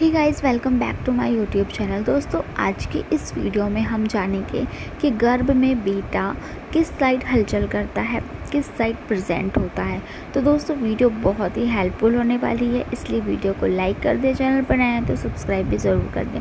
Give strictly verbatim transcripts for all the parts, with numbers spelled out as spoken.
Hey guys welcome back to my YouTube channel. दोस्तों आज की इस वीडियो में हम जानेंगे कि गर्भ में बीटा किस साइड हलचल करता है, किस साइड प्रेजेंट होता है। तो दोस्तों वीडियो बहुत ही हेल्पफुल होने वाली है, इसलिए वीडियो को लाइक कर दें, चैनल पर नए हैं तो सब्सक्राइब भी ज़रूर कर दें।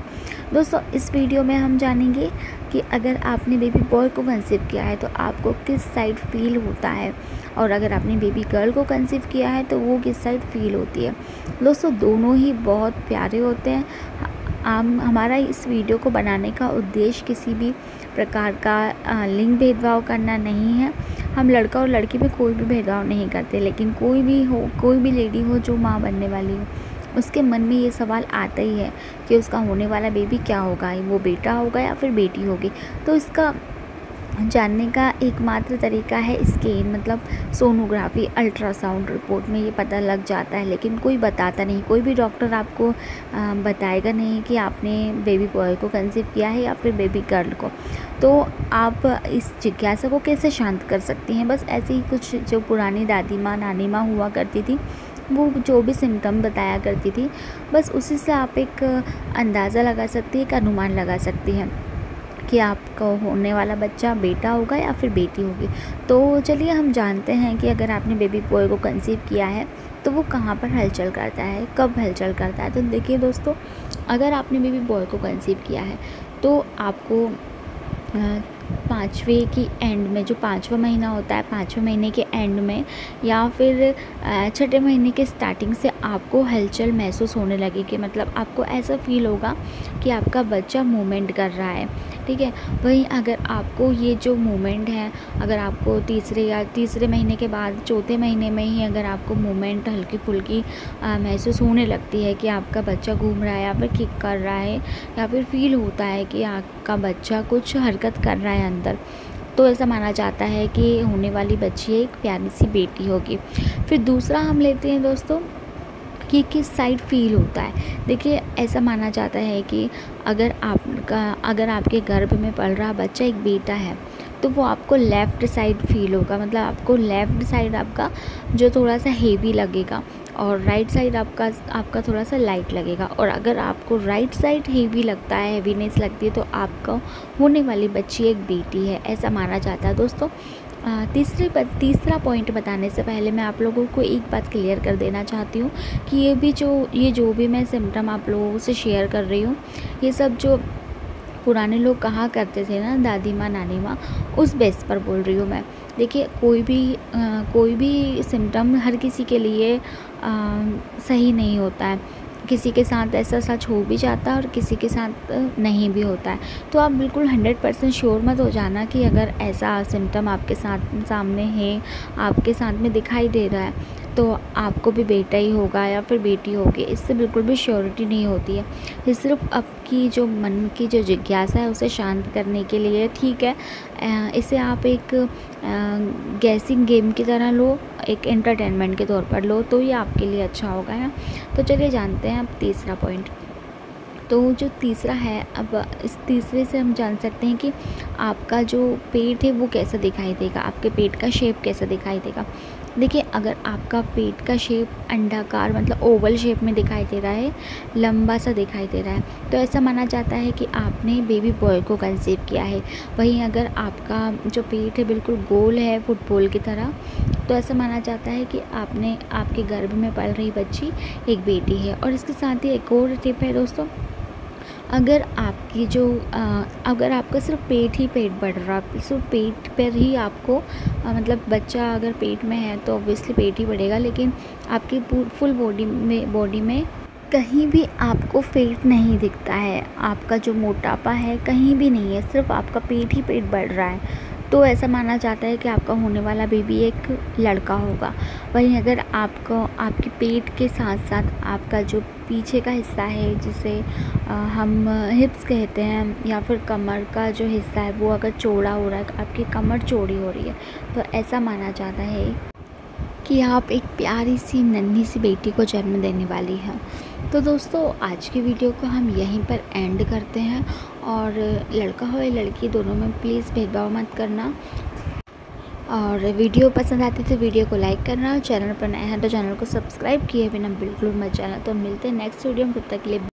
दोस्तों इस वीडियो में हम जानेंगे कि अगर आपने बेबी बॉय को कंसीव किया है तो आपको किस साइड फील होता है, और अगर आपने बेबी गर्ल को कंसीव किया है तो वो किस साइड फील होती है। दोस्तों दोनों ही बहुत प्यारे होते हैं। आम हमारा इस वीडियो को बनाने का उद्देश्य किसी भी प्रकार का लिंग भेदभाव करना नहीं है। हम लड़का और लड़की पे कोई भी भेदभाव नहीं करते, लेकिन कोई भी हो, कोई भी लेडी हो जो माँ बनने वाली हो, उसके मन में ये सवाल आता ही है कि उसका होने वाला बेबी क्या होगा, वो बेटा होगा या फिर बेटी होगी। तो इसका जानने का एकमात्र तरीका है स्कैन, मतलब सोनोग्राफी, अल्ट्रासाउंड रिपोर्ट में ये पता लग जाता है, लेकिन कोई बताता नहीं। कोई भी डॉक्टर आपको बताएगा नहीं कि आपने बेबी बॉय को कंसीव किया है या फिर बेबी गर्ल को। तो आप इस जिज्ञासा को कैसे शांत कर सकती हैं? बस ऐसे ही कुछ जो पुरानी दादी माँ, नानी माँ हुआ करती थी, वो जो भी सिम्टम बताया करती थी, बस उसी से आप एक अंदाज़ा लगा सकती हैं, एक अनुमान लगा सकती हैं कि आपका होने वाला बच्चा बेटा होगा या फिर बेटी होगी। तो चलिए हम जानते हैं कि अगर आपने बेबी बॉय को कंसीव किया है तो वो कहाँ पर हलचल करता है, कब हलचल करता है। तो देखिए दोस्तों, अगर आपने बेबी बॉय को कंसीव किया है तो आपको पाँचवें की एंड में, जो पाँचवा महीना होता है, पाँचवें महीने के एंड में या फिर छठे महीने के स्टार्टिंग से आपको हलचल महसूस होने लगेगी। मतलब आपको ऐसा फील होगा कि आपका बच्चा मूवमेंट कर रहा है, ठीक है। वहीं अगर आपको ये जो मूवमेंट है, अगर आपको तीसरे या तीसरे महीने के बाद चौथे महीने में ही अगर आपको मूवमेंट हल्की फुल्की महसूस होने लगती है कि आपका बच्चा घूम रहा है या फिर किक कर रहा है या फिर फील होता है कि आपका बच्चा कुछ हरकत कर रहा है अंदर, तो ऐसा माना जाता है कि होने वाली बच्ची एक प्यारी सी बेटी होगी। फिर दूसरा हम लेते हैं दोस्तों कि किस साइड फील होता है। देखिए ऐसा माना जाता है कि अगर आपका अगर आपके गर्भ में पल रहा बच्चा एक बेटा है तो वो आपको लेफ़्ट साइड फील होगा। मतलब आपको लेफ़्ट साइड आपका जो थोड़ा सा हेवी लगेगा और राइट साइड आपका आपका थोड़ा सा लाइट लगेगा। और अगर आपको राइट साइड हेवी लगता है, हेवीनेस लगती है, तो आपका होने वाली बच्ची एक बेटी है, ऐसा माना जाता है। दोस्तों तीसरे तीसरा पॉइंट बताने से पहले मैं आप लोगों को एक बात क्लियर कर देना चाहती हूँ कि ये भी जो ये जो भी मैं सिम्टम आप लोगों से शेयर कर रही हूँ, ये सब जो पुराने लोग कहा करते थे ना, दादी माँ, नानी माँ, उस बेस पर बोल रही हूँ मैं। देखिए कोई भी आ, कोई भी सिम्टम हर किसी के लिए आ, सही नहीं होता है। किसी के साथ ऐसा सच हो भी जाता है और किसी के साथ नहीं भी होता है। तो आप बिल्कुल हंड्रेड परसेंट श्योर मत हो जाना कि अगर ऐसा सिम्टम आपके साथ सामने है, आपके साथ में दिखाई दे रहा है, तो आपको भी बेटा ही होगा या फिर बेटी होगी। इससे बिल्कुल भी श्योरिटी नहीं होती है। ये सिर्फ आपकी जो मन की जो जिज्ञासा है उसे शांत करने के लिए, ठीक है। इसे आप एक गैसिंग गेम की तरह लो, एक एंटरटेनमेंट के तौर पर लो, तो ये आपके लिए अच्छा होगा ना। तो चलिए जानते हैं अब तीसरा पॉइंट। तो जो तीसरा है, अब इस तीसरे से हम जान सकते हैं कि आपका जो पेट है वो कैसा दिखाई देगा, आपके पेट का शेप कैसा दिखाई देगा। देखिए अगर आपका पेट का शेप अंडाकार, मतलब ओवल शेप में दिखाई दे रहा है, लंबा सा दिखाई दे रहा है, तो ऐसा माना जाता है कि आपने बेबी बॉय को कंसीव किया है। वहीं अगर आपका जो पेट है बिल्कुल गोल है, फुटबॉल की तरह, तो ऐसा माना जाता है कि आपने आपके गर्भ में पल रही बच्ची एक बेटी है। और इसके साथ ही एक और टिप है दोस्तों, अगर आपकी जो आ, अगर आपका सिर्फ पेट ही पेट बढ़ रहा, सिर्फ पेट पर ही आपको आ, मतलब बच्चा अगर पेट में है तो ऑब्वियसली पेट ही बढ़ेगा, लेकिन आपकी फुल बॉडी में बॉडी में कहीं भी आपको पेट नहीं दिखता है, आपका जो मोटापा है कहीं भी नहीं है, सिर्फ आपका पेट ही पेट बढ़ रहा है, तो ऐसा माना जाता है कि आपका होने वाला बेबी एक लड़का होगा। वहीं अगर आपको आपके पेट के साथ साथ आपका जो पीछे का हिस्सा है, जिसे हम हिप्स कहते हैं, या फिर कमर का जो हिस्सा है, वो अगर चौड़ा हो रहा है, आपकी कमर चौड़ी हो रही है, तो ऐसा माना जाता है कि आप एक प्यारी सी नन्ही सी बेटी को जन्म देने वाली हैं। तो दोस्तों आज की वीडियो को हम यहीं पर एंड करते हैं। और लड़का हो या लड़की, दोनों में प्लीज़ भेदभाव मत करना। और वीडियो पसंद आती तो वीडियो को लाइक करना, और चैनल पर नए हैं तो चैनल को सब्सक्राइब किए बिना बिल्कुल मत जाना। तो मिलते हैं नेक्स्ट वीडियो में, तब तक के लिए।